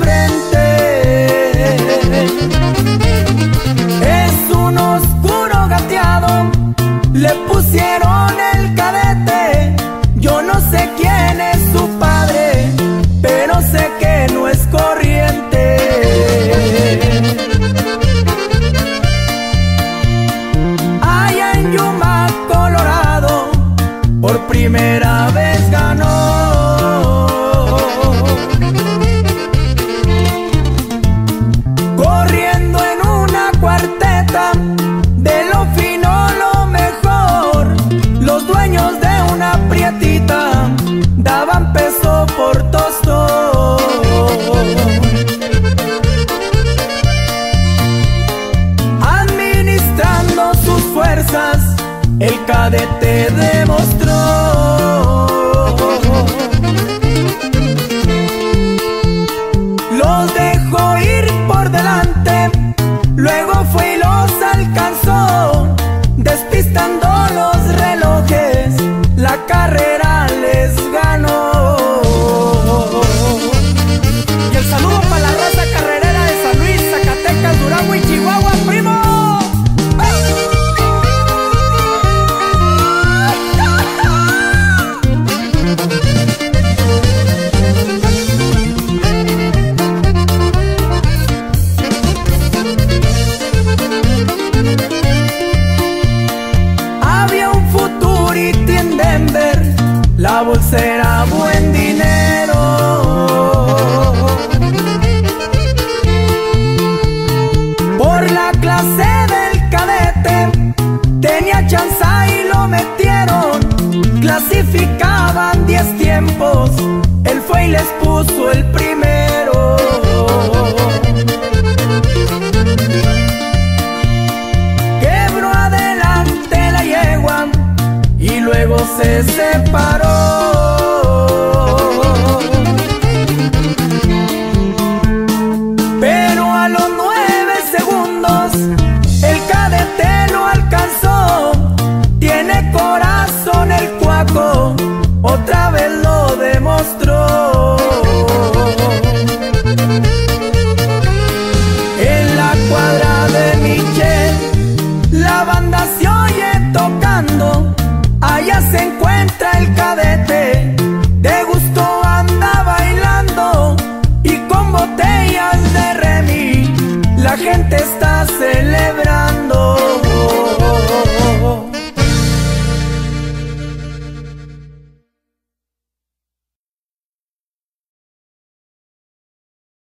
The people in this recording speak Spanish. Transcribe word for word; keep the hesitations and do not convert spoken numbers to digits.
frente.